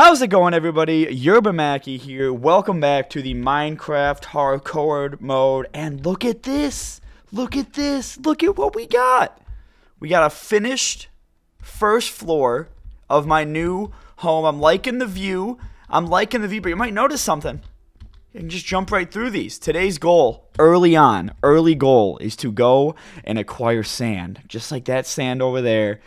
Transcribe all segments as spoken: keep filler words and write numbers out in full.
How's it going, everybody? YerbaMaki here. Welcome back to the Minecraft Hardcore Mode. And look at this. Look at this. Look at what we got. We got a finished first floor of my new home. I'm liking the view. I'm liking the view, but you might notice something. You can just jump right through these. Today's goal, early on, early goal, is to go and acquire sand. Just like that sand over there,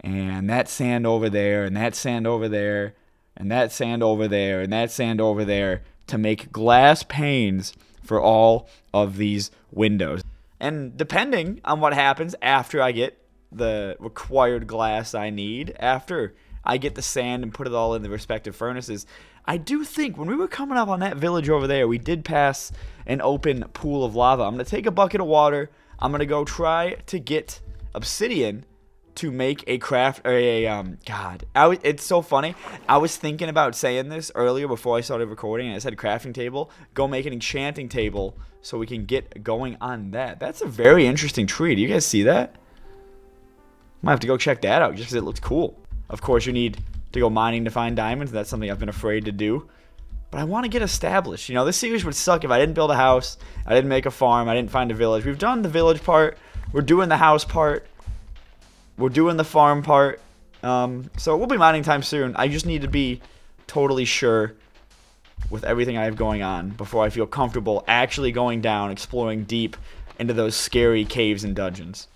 and that sand over there, and that sand over there. And that sand over there, and that sand over there, to make glass panes for all of these windows. And depending on what happens after I get the required glass I need, after I get the sand and put it all in the respective furnaces, I do think when we were coming up on that village over there, we did pass an open pool of lava. I'm going to take a bucket of water. I'm going to go try to get obsidian to make a craft, or a, um, God, I was, it's so funny, I was thinking about saying this earlier before I started recording, and I said crafting table, go make an enchanting table, so we can get going on that. That's a very interesting tree. Do you guys see that? Might have to go check that out, just because it looks cool. Of course, you need to go mining to find diamonds. That's something I've been afraid to do, but I want to get established. You know, this series would suck if I didn't build a house, I didn't make a farm, I didn't find a village. We've done the village part, we're doing the house part, we're doing the farm part, um, so it will be mining time soon. I just need to be totally sure with everything I have going on before I feel comfortable actually going down, exploring deep into those scary caves and dungeons.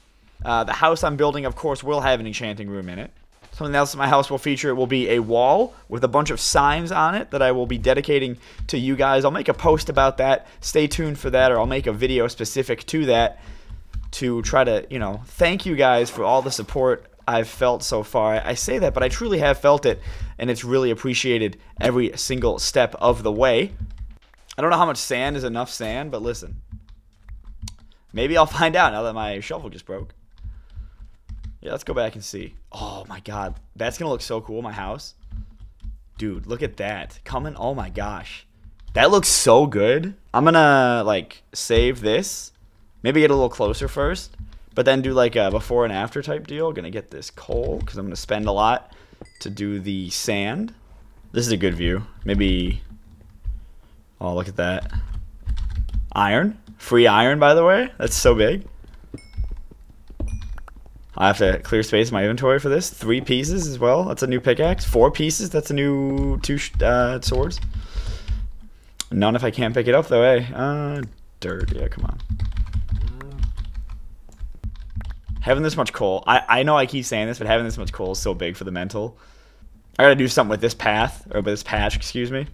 Uh, the house I'm building, of course, will have an enchanting room in it. Something else that my house will feature will be a wall with a bunch of signs on it that I will be dedicating to you guys. I'll make a post about that. Stay tuned for that, or I'll make a video specific to that, to try to, you know, thank you guys for all the support I've felt so far. I say that, but I truly have felt it, and it's really appreciated every single step of the way. I don't know how much sand is enough sand, but listen. Maybe I'll find out now that my shovel just broke. Yeah, let's go back and see. Oh my god, that's gonna look so cool, my house. Dude, look at that. Coming, oh my gosh. That looks so good. I'm gonna, like, save this. Maybe get a little closer first, but then do like a before and after type deal. Gonna get this coal, because I'm gonna spend a lot to do the sand. This is a good view. Maybe, oh, look at that. Iron, free iron, by the way. That's so big. I have to clear space in my inventory for this. Three pieces as well, that's a new pickaxe. Four pieces, that's a new two uh, swords. None if I can't pick it up though, eh? Uh, dirt, yeah, come on. Having this much coal, I, I know I keep saying this, but having this much coal is so big for the mental. I gotta do something with this path, or with this patch, excuse me.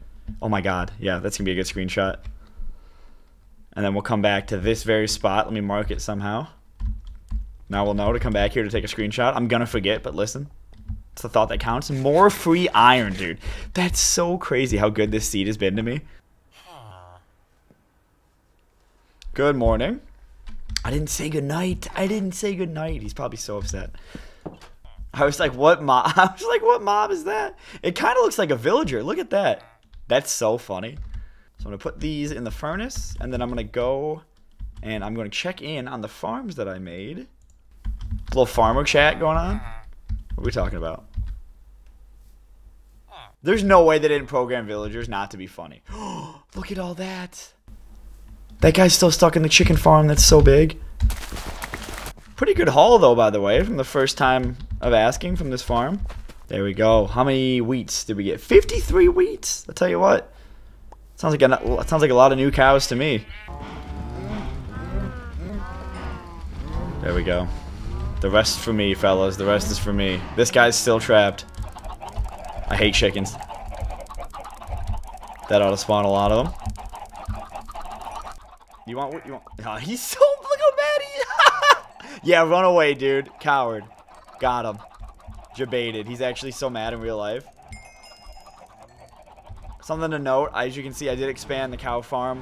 Oh my god, yeah, that's gonna be a good screenshot. And then we'll come back to this very spot. Let me mark it somehow. Now we'll know to come back here to take a screenshot. I'm gonna forget, but listen. It's the thought that counts. More free iron, dude. That's so crazy how good this seed has been to me. Good morning. I didn't say goodnight. I didn't say goodnight. He's probably so upset. I was like, what mob? I was like, what mob is that? It kind of looks like a villager. Look at that. That's so funny. So I'm going to put these in the furnace, and then I'm going to go and I'm going to check in on the farms that I made. Little farmer chat going on. What are we talking about? There's no way they didn't program villagers not to be funny. Look at all that. That guy's still stuck in the chicken farm. That's so big. Pretty good haul, though, by the way, from the first time of asking from this farm. There we go. How many wheats did we get? fifty-three wheats. I'll tell you what. Sounds like a, sounds like a lot of new cows to me. There we go. The rest for me, fellas. The rest is for me. This guy's still trapped. I hate chickens. That ought to spawn a lot of them. You want what you want? Oh, he's so, look how bad he is. Yeah, run away, dude. Coward. Got him. Jebaited. He's actually so mad in real life. Something to note, as you can see, I did expand the cow farm.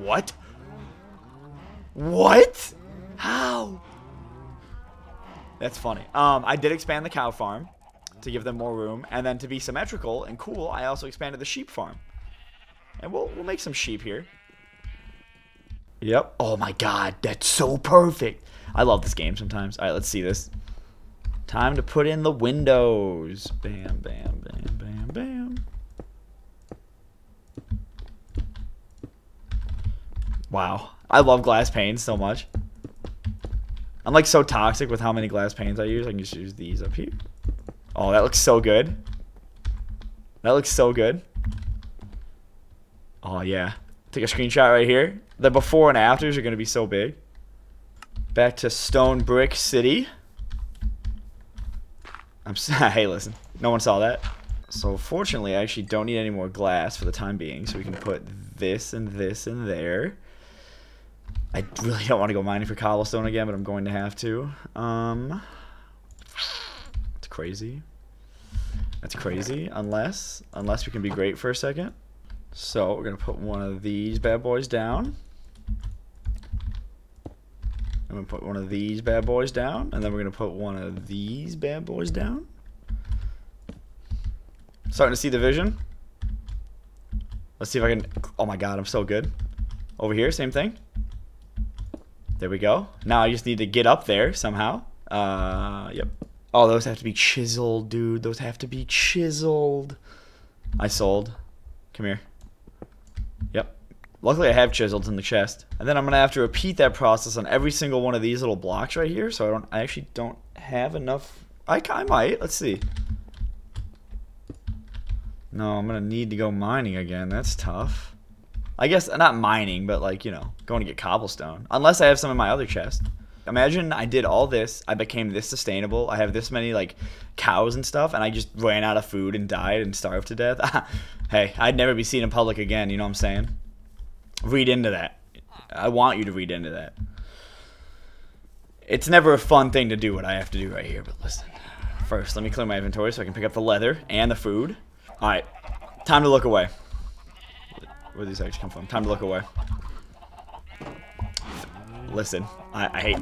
What? What? How? That's funny. Um, I did expand the cow farm to give them more room. And then to be symmetrical and cool, I also expanded the sheep farm. And we'll, we'll make some sheep here. Yep. Oh my god, that's so perfect. I love this game sometimes. All right, let's see this. Time to put in the windows. Bam, bam, bam, bam. Bam. Wow. I love glass panes so much. I'm like so toxic with how many glass panes I use. I can just use these up here. Oh, that looks so good. That looks so good. Oh, yeah. Take a screenshot right here. The before and afters are going to be so big. Back to Stone Brick City. I'm sorry. Hey, listen. No one saw that. So, fortunately, I actually don't need any more glass for the time being. So, we can put this and this in there. I really don't want to go mining for cobblestone again, but I'm going to have to. Um, it's crazy. That's crazy. Unless, unless we can be great for a second. So, we're going to put one of these bad boys down. I'm going to put one of these bad boys down. And then we're going to put one of these bad boys down. Starting to see the vision. Let's see if I can... Oh my god, I'm so good. Over here, same thing. There we go. Now I just need to get up there somehow. Uh, yep. Oh, those have to be chiseled, dude. Those have to be chiseled. I sold. Come here. Yep. Luckily, I have chisels in the chest. And then I'm going to have to repeat that process on every single one of these little blocks right here. So I don't. I actually don't have enough. I, I might. Let's see. No, I'm going to need to go mining again. That's tough. I guess, not mining, but like, you know, going to get cobblestone. Unless I have some in my other chest. Imagine I did all this. I became this sustainable. I have this many, like, cows and stuff. And I just ran out of food and died and starved to death. Hey, I'd never be seen in public again. You know what I'm saying? Read into that. I want you to read into that. It's never a fun thing to do what I have to do right here. But listen. First, let me clear my inventory so I can pick up the leather and the food. All right, time to look away. Where these eggs come from? Time to look away. Listen, I, I hate.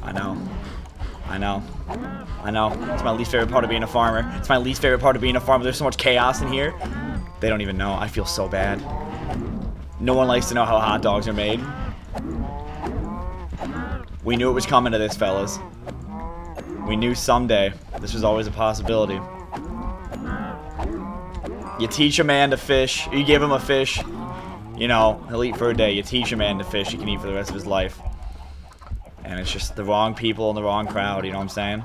I know. I know. I know. It's my least favorite part of being a farmer. It's my least favorite part of being a farmer. There's so much chaos in here. They don't even know. I feel so bad. No one likes to know how hot dogs are made. We knew it was coming to this, fellas. We knew someday. This was always a possibility. You teach a man to fish. You give him a fish. You know, he'll eat for a day. You teach a man to fish. He can eat for the rest of his life. And it's just the wrong people in the wrong crowd. You know what I'm saying?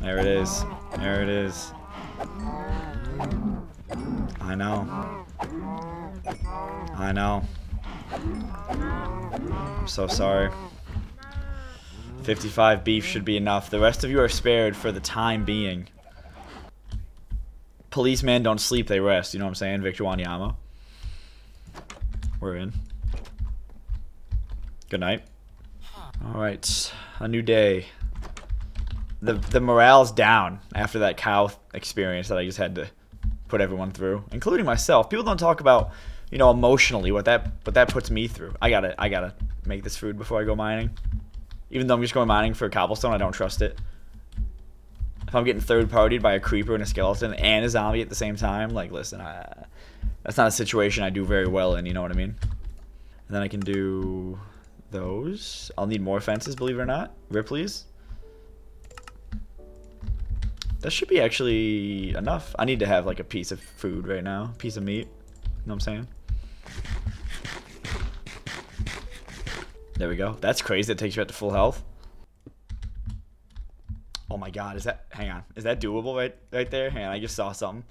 There it is. There it is. I know. I know. I'm so sorry. fifty-five beef should be enough. The rest of you are spared for the time being. Policemen don't sleep, they rest. You know what I'm saying? Victor Wanyama. We're in. Good night. Alright. A new day. The, the morale's down after that cow experience that I just had to put everyone through. Including myself. People don't talk about, you know, emotionally what that, what that puts me through. I gotta, I gotta make this food before I go mining. Even though I'm just going mining for cobblestone, I don't trust it. If I'm getting third-partied by a creeper and a skeleton and a zombie at the same time, like, listen, I, that's not a situation I do very well in, you know what I mean? And then I can do those. I'll need more fences, believe it or not. Ripley's. That should be actually enough. I need to have, like, a piece of food right now. Piece of meat. You know what I'm saying? There we go. That's crazy. That takes you back to full health. Oh my god, is that... Hang on. Is that doable right, right there? Hang on, I just saw something.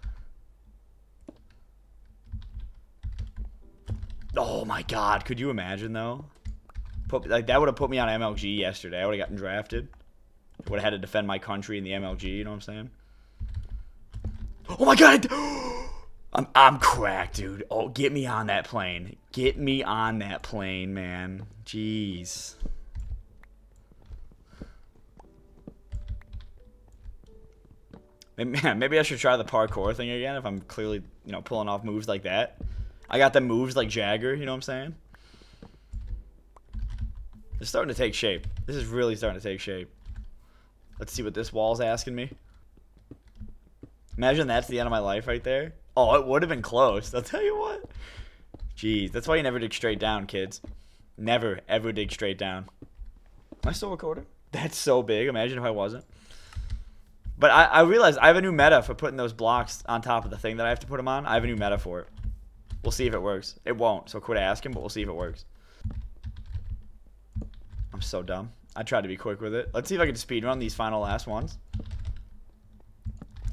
Oh my god. Could you imagine, though? Put, like, that would have put me on M L G yesterday. I would have gotten drafted. I would have had to defend my country in the M L G. You know what I'm saying? Oh my god! I'm, I'm cracked, dude. Oh, get me on that plane. Get me on that plane, man. Jeez. Maybe, maybe I should try the parkour thing again if I'm clearly, you know, pulling off moves like that. I got the moves like Jagger, you know what I'm saying? It's starting to take shape. This is really starting to take shape. Let's see what this wall's asking me. Imagine that's the end of my life right there. Oh, it would have been close. I'll tell you what. Jeez, that's why you never dig straight down, kids. Never, ever dig straight down. Am I still recording? That's so big. Imagine if I wasn't. But I, I realized I have a new meta for putting those blocks on top of the thing that I have to put them on. I have a new meta for it. We'll see if it works. It won't, so quit asking, but we'll see if it works. I'm so dumb. I tried to be quick with it. Let's see if I can speedrun these final last ones.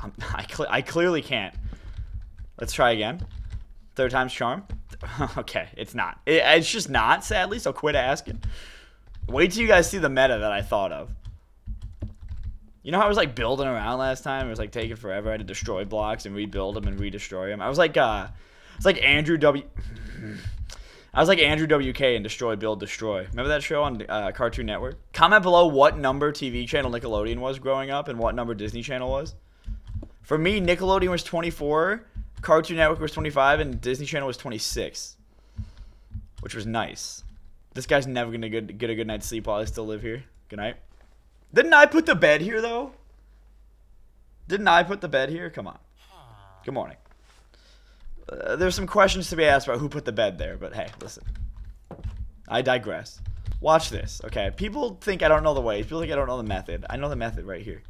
I'm, I, cl I clearly can't. Let's try again. Third time's charm. Okay, it's not. It, it's just not, sadly, so quit asking. Wait till you guys see the meta that I thought of. You know how I was like building around last time? It was like taking forever. I had to destroy blocks and rebuild them and redestroy them. I was like, uh, it's like Andrew W. I was like Andrew W K in Destroy, Build, Destroy. Remember that show on uh, Cartoon Network? Comment below what number T V channel Nickelodeon was growing up and what number Disney Channel was. For me, Nickelodeon was twenty-four, Cartoon Network was twenty-five, and Disney Channel was twenty-six, which was nice. This guy's never going to get a good night's sleep while I still live here. Good night. Didn't I put the bed here, though? Didn't I put the bed here? Come on. Good morning. Uh, there's some questions to be asked about who put the bed there, but hey, listen. I digress. Watch this, okay? People think I don't know the ways. People think I don't know the method. I know the method right here.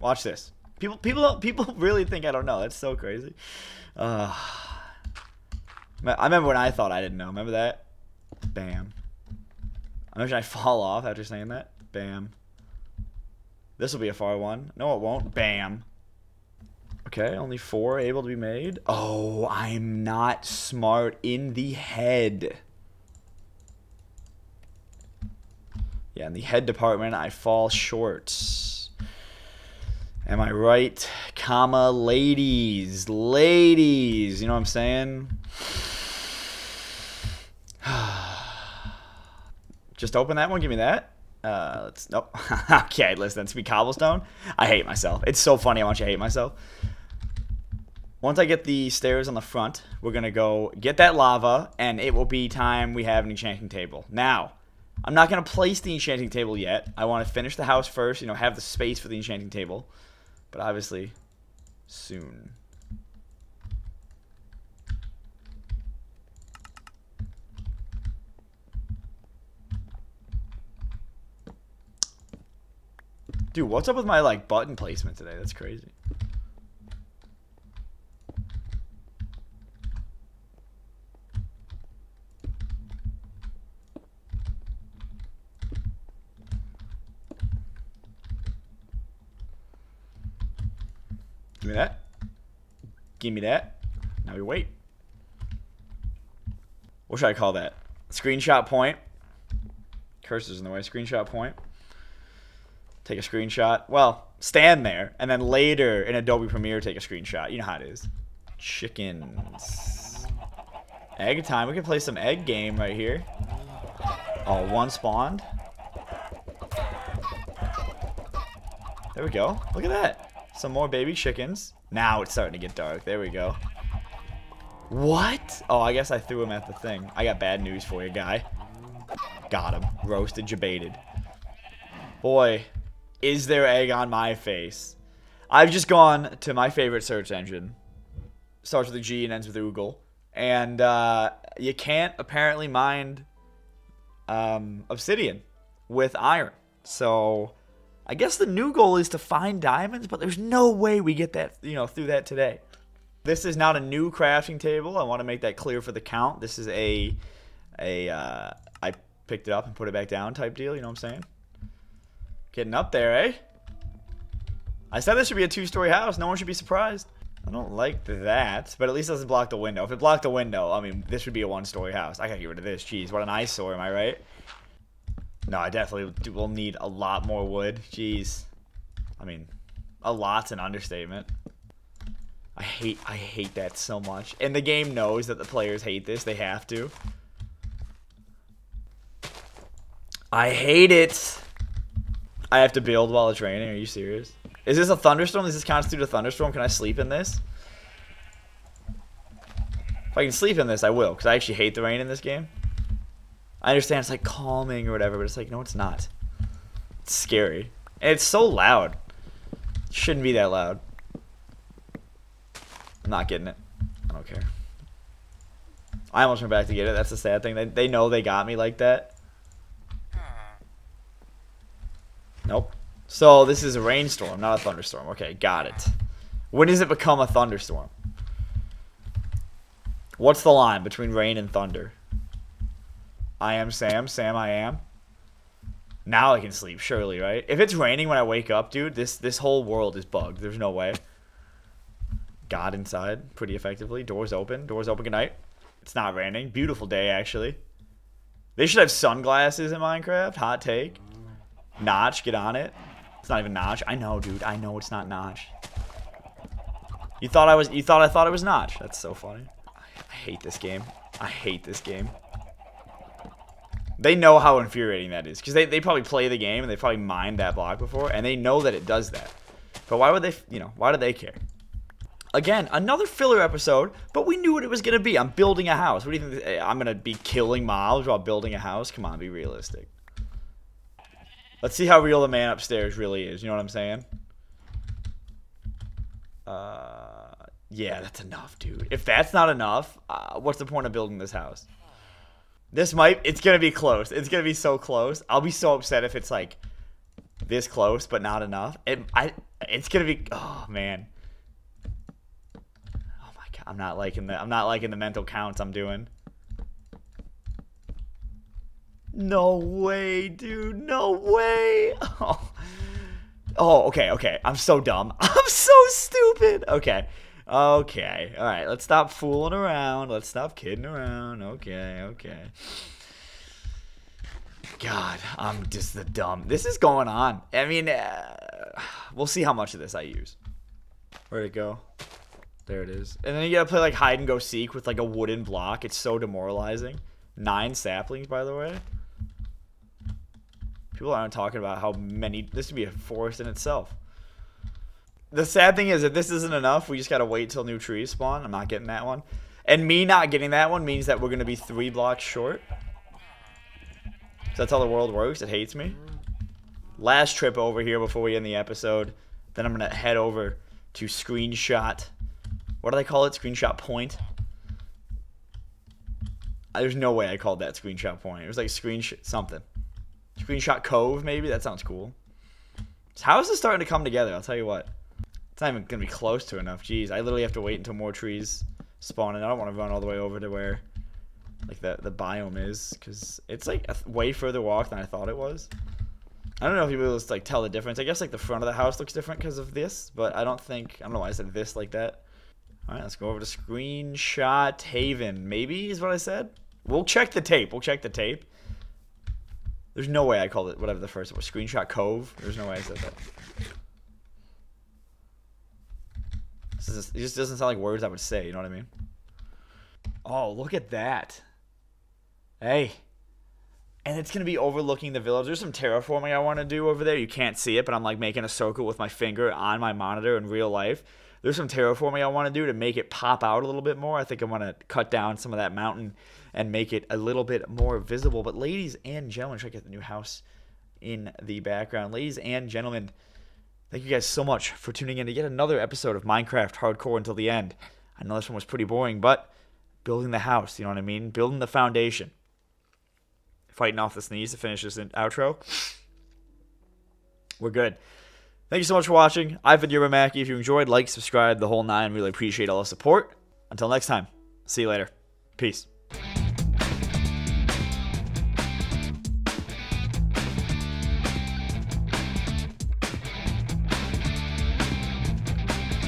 Watch this. People people, people really think I don't know. That's so crazy. Uh, I remember when I thought I didn't know. Remember that? Bam. Imagine I fall off after saying that. Bam. This will be a far one. No, it won't. Bam. Okay, only four able to be made. Oh, I'm not smart in the head. Yeah, in the head department, I fall short. Am I right? Comma, ladies. Ladies. You know what I'm saying? Just open that one. Give me that. Uh, let's nope. Okay, listen. It's me cobblestone. I hate myself. It's so funny. I want you to hate myself. Once I get the stairs on the front, we're gonna go get that lava, and it will be time we have an enchanting table. Now, I'm not gonna place the enchanting table yet. I want to finish the house first. You know, have the space for the enchanting table, but obviously, soon. Dude, what's up with my, like, button placement today? That's crazy. Give me that. Give me that. Now we wait. What should I call that? Screenshot point. Cursor's in the way. Screenshot point. Take a screenshot. Well, stand there, and then later in Adobe Premiere, take a screenshot. You know how it is. Chickens. Egg time. We can play some egg game right here. Oh, one spawned. There we go. Look at that. Some more baby chickens. Now it's starting to get dark. There we go. What? Oh, I guess I threw him at the thing. I got bad news for you, guy. Got him. Roasted, jebaited. Boy. Is there egg on my face? I've just gone to my favorite search engine. Starts with a G and ends with Google. And uh, you can't apparently mine um, obsidian with iron. So I guess the new goal is to find diamonds, but there's no way we get that, you know, through that today. This is not a new crafting table. I want to make that clear for the count. This is a, a uh, I picked it up and put it back down type deal. You know what I'm saying? Getting up there, eh? I said this should be a two-story house. No one should be surprised. I don't like that, but at least it doesn't block the window. If it blocked the window, I mean, this would be a one-story house. I gotta get rid of this. Jeez, what an eyesore, am I right? No, I definitely will need a lot more wood. Jeez. I mean, a lot's an understatement. I hate, I hate that so much. And the game knows that the players hate this. They have to. I hate it. I have to build while it's raining. Are you serious? Is this a thunderstorm? Does this constitute a thunderstorm? Can I sleep in this? If I can sleep in this, I will, because I actually hate the rain in this game. I understand it's like calming or whatever, but it's like, no, it's not. It's scary. And it's so loud. It shouldn't be that loud. I'm not getting it. I don't care. I almost went back to get it. That's the sad thing. They, they know they got me like that. So this is a rainstorm, not a thunderstorm. Okay, got it. When does it become a thunderstorm? What's the line between rain and thunder? I am Sam. Sam, I am. Now I can sleep, surely, right? If it's raining when I wake up, dude, this, this whole world is bugged. There's no way. Got inside pretty effectively. Doors open. Doors open. Good night. It's not raining. Beautiful day, actually. They should have sunglasses in Minecraft. Hot take. Notch, get on it. It's not even Notch. I know, dude. I know it's not Notch. You thought I was. You thought I thought it was Notch. That's so funny. I hate this game. I hate this game. They know how infuriating that is, because they, they probably play the game and they probably mined that block before, and they know that it does that. But why would they, you know, why do they care? Again, another filler episode, but we knew what it was going to be. I'm building a house. What do you think? This, I'm going to be killing mobs while building a house? Come on, be realistic. Let's see how real the man upstairs really is. You know what I'm saying? Uh, yeah, that's enough, dude. If that's not enough, uh, what's the point of building this house? This might, it's going to be close. It's going to be so close. I'll be so upset if it's like this close, but not enough. It, I, it's going to be, oh man. Oh my God. I'm not liking the, I'm not liking the mental counts I'm doing. No way, dude. No way. Oh, oh okay. Okay. I'm so dumb. I'm so stupid. Okay. Okay, all right, let's stop fooling around. Let's stop kidding around. Okay, okay. God, I'm just the dumb. This is going on. I mean, uh, we'll see how much of this I use. Where'd it go? There it is. And then you gotta play like hide and go seek with like a wooden block. It's so demoralizing. Nine saplings, by the way. People aren't talking about how many. This would be a forest in itself. The sad thing is, if this isn't enough, we just gotta wait till new trees spawn. I'm not getting that one. And me not getting that one means that we're gonna be three blocks short. So that's how the world works. It hates me. Last trip over here before we end the episode. Then I'm gonna head over to screenshot. What do they call it? Screenshot point? There's no way I called that screenshot point. It was like screenshot something. Screenshot cove, maybe? That sounds cool. So how is this starting to come together? I'll tell you what. It's not even going to be close to enough. Jeez, I literally have to wait until more trees spawn, and I don't want to run all the way over to where like the, the biome is, because it's like a way further walk than I thought it was. I don't know if you'll be able to like, tell the difference. I guess like the front of the house looks different because of this, but I don't think, I don't know why I said this like that. All right, let's go over to Screenshot Haven, maybe is what I said. We'll check the tape. We'll check the tape. There's no way I called it whatever the first one was. Screenshot Cove. There's no way I said that. It just doesn't sound like words I would say, you know what I mean? Oh, look at that. Hey. And it's going to be overlooking the village. There's some terraforming I want to do over there. You can't see it, but I'm like making a circle with my finger on my monitor in real life. There's some terraforming I want to do to make it pop out a little bit more. I think I'm going to cut down some of that mountain and make it a little bit more visible. But ladies and gentlemen, check out the new house in the background. Ladies and gentlemen. Thank you guys so much for tuning in to yet another episode of Minecraft Hardcore until the end. I know this one was pretty boring, but building the house, you know what I mean? Building the foundation. Fighting off the sneeze to finish this outro. We're good. Thank you so much for watching. I've been YerbaMaki. If you enjoyed, like, subscribe, the whole nine. Really appreciate all the support. Until next time, see you later. Peace.